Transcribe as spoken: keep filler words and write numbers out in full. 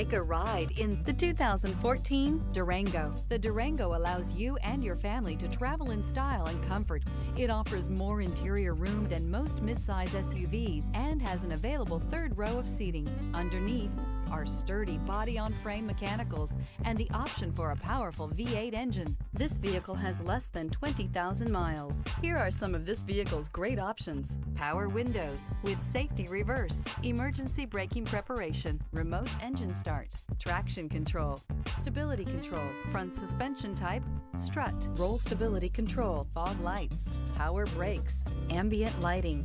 Take a ride in the two thousand fourteen Durango. The Durango allows you and your family to travel in style and comfort. It offers more interior room than most midsize S U Vs and has an available third row of seating. Underneath are sturdy body-on-frame mechanicals and the option for a powerful V eight engine. This vehicle has less than twenty thousand miles. Here are some of this vehicle's great options: power windows with safety reverse, emergency braking preparation, remote engine start, traction control, stability control, front suspension type, strut, roll stability control, fog lights, power brakes, ambient lighting.